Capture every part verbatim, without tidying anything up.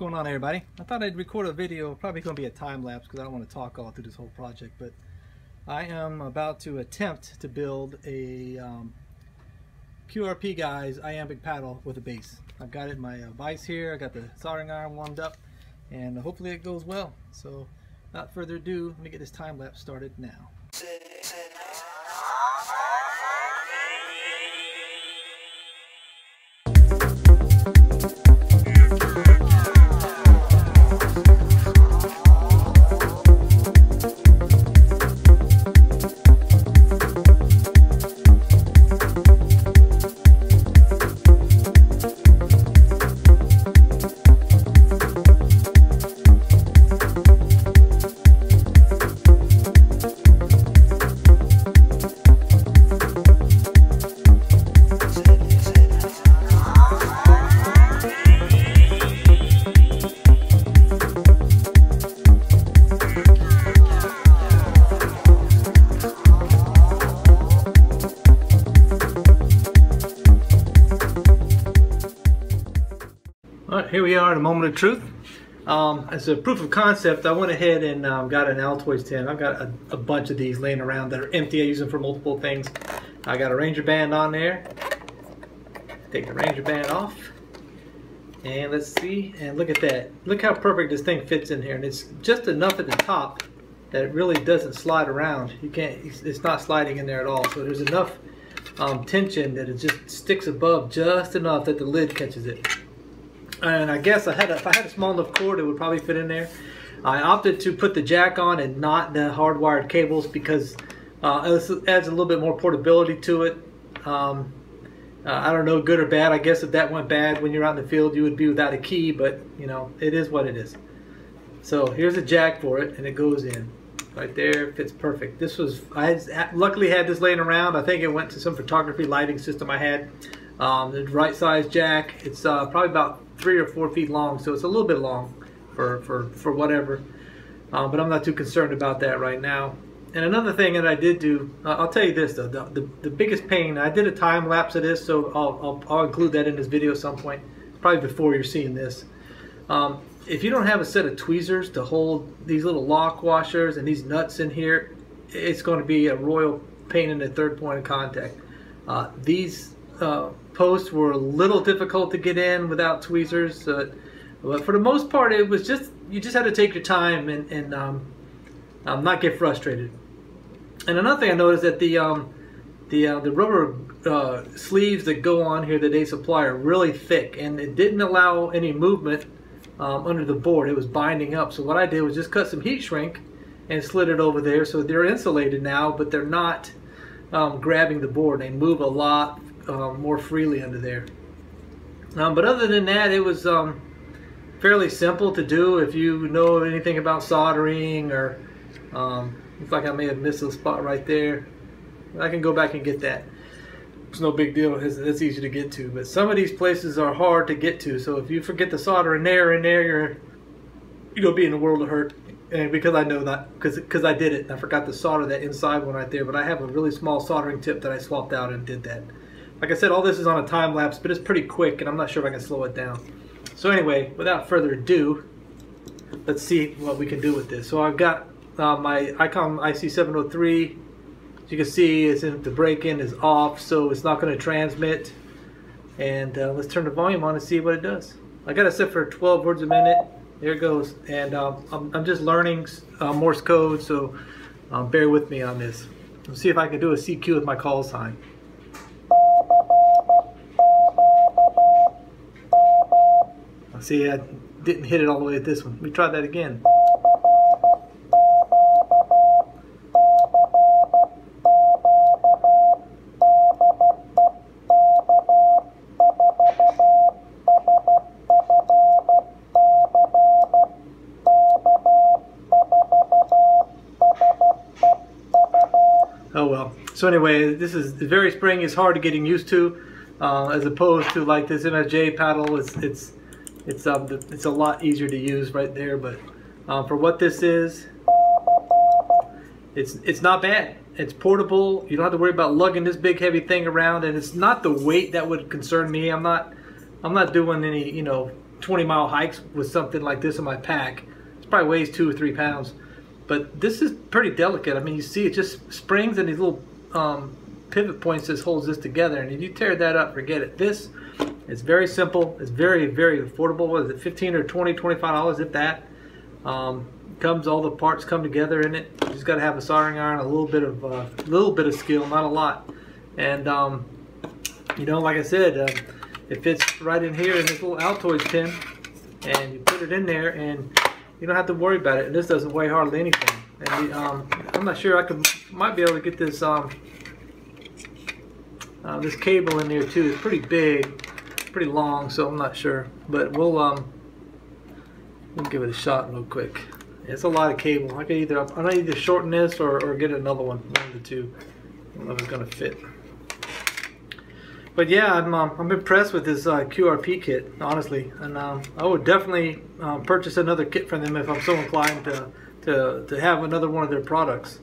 What's going on, everybody? I thought I'd record a video, probably going to be a time lapse because I don't want to talk all through this whole project, but I am about to attempt to build a um, Q R P guy's iambic paddle with a bass. I've got it in my uh, vise here, I got the soldering iron warmed up, and hopefully it goes well. So without further ado, let me get this time lapse started now. Here we are at a moment of truth. Um, as a proof of concept, I went ahead and um, got an Altoids tin. I've got a, a bunch of these laying around that are empty. I use them for multiple things. I got a Ranger band on there. Take the Ranger band off. And let's see, and look at that. Look how perfect this thing fits in here. And it's just enough at the top that it really doesn't slide around. You can't, it's not sliding in there at all. So there's enough um, tension that it just sticks above just enough that the lid catches it. And I guess I had a, if I had a small enough cord, it would probably fit in there. I opted to put the jack on and not the hardwired cables because uh, this adds a little bit more portability to it. Um, uh, I don't know, good or bad. I guess if that went bad when you're out in the field, you would be without a key, but you know, it is what it is. So here's a jack for it, and it goes in right there. Fits perfect. This was I had, luckily had this laying around. I think it went to some photography lighting system I had. Um, the right size jack. It's uh, probably about three or four feet long, so it's a little bit long for, for, for whatever, um, but I'm not too concerned about that right now. And another thing that I did do, uh, I'll tell you this though, the, the, the biggest pain, I did a time lapse of this, so I'll, I'll, I'll include that in this video at some point, probably before you're seeing this. Um, if you don't have a set of tweezers to hold these little lock washers and these nuts in here, it's going to be a royal pain in the third point of contact. Uh, these uh, posts were a little difficult to get in without tweezers, uh, but for the most part it was just, you just had to take your time and, and um, um, not get frustrated. And another thing I noticed that the um, the, uh, the rubber uh, sleeves that go on here that they supply are really thick, and it didn't allow any movement um, under the board. It was binding up, so what I did was just cut some heat shrink and slid it over there, so they're insulated now, but they're not um, grabbing the board. They move a lot Um, more freely under there. Um, but other than that, it was um, fairly simple to do. If you know anything about soldering, or um, looks like I may have missed a spot right there. I can go back and get that. It's no big deal. It's, it's easy to get to. But some of these places are hard to get to. So if you forget the soldering there and there, you're you're gonna be in a world of hurt. And because I know that, because because I did it, I forgot to solder that inside one right there. But I have a really small soldering tip that I swapped out and did that. Like I said, all this is on a time lapse, but it's pretty quick, and I'm not sure if I can slow it down. So anyway, without further ado, let's see what we can do with this. So I've got uh, my ICOM I C seven oh three. As you can see, it's in, the break-in is off, so it's not going to transmit. And uh, let's turn the volume on and see what it does. I got it set for twelve words a minute. There it goes. And um, I'm, I'm just learning uh, Morse code, so um, bear with me on this. Let's see if I can do a C Q with my call sign. See, I didn't hit it all the way at this one. Let me try that again. Oh well. So anyway, this is very springy. It's hard to getting used to, uh, as opposed to like this M F J paddle. It's it's It's, um, it's a lot easier to use right there, but um, for what this is, it's, it's not bad. It's portable. You don't have to worry about lugging this big heavy thing around, and it's not the weight that would concern me. I'm not I'm not doing any, you know, twenty mile hikes with something like this in my pack. It probably weighs two or three pounds. But this is pretty delicate. I mean, you see it just springs and these little um, pivot points just holds this together. And if you tear that up, forget it. This is very simple. It's very, very affordable. What is it, fifteen or twenty, twenty-five dollars if that? Um, comes, all the parts come together in it. You just got to have a soldering iron, a little bit of uh, little bit of skill, not a lot. And um, you know, like I said, uh, it fits right in here in this little Altoids pin, and you put it in there, and you don't have to worry about it. And this doesn't weigh hardly anything. And the, um, I'm not sure I could, might be able to get this um, uh, this cable in there too. It's pretty big, pretty long, so I'm not sure. But we'll um, we'll give it a shot real quick. It's a lot of cable. I can either I either shorten this or, or get another one, one of the two. I don't know if it's gonna fit. But yeah, I'm um, I'm impressed with this uh, Q R P kit, honestly, and um, I would definitely uh, purchase another kit from them if I'm so inclined to to to have another one of their products.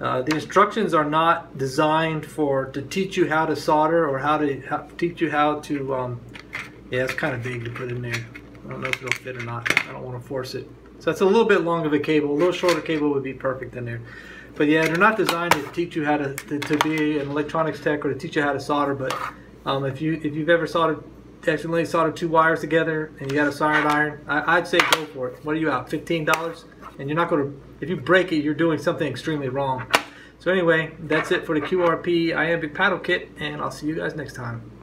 Uh, the instructions are not designed for to teach you how to solder or how to how, teach you how to. Um, yeah, it's kind of big to put in there. I don't know if it'll fit or not. I don't want to force it. So that's a little bit long of a cable. A little shorter cable would be perfect in there. But yeah, they're not designed to teach you how to, to, to be an electronics tech or to teach you how to solder. But um, if you if you've ever soldered, accidentally soldered two wires together and you got a soldering iron, I, I'd say go for it. What are you out? fifteen dollars? And you're not going to. If you break it, you're doing something extremely wrong. So anyway, that's it for the Q R P iambic paddle kit, and I'll see you guys next time.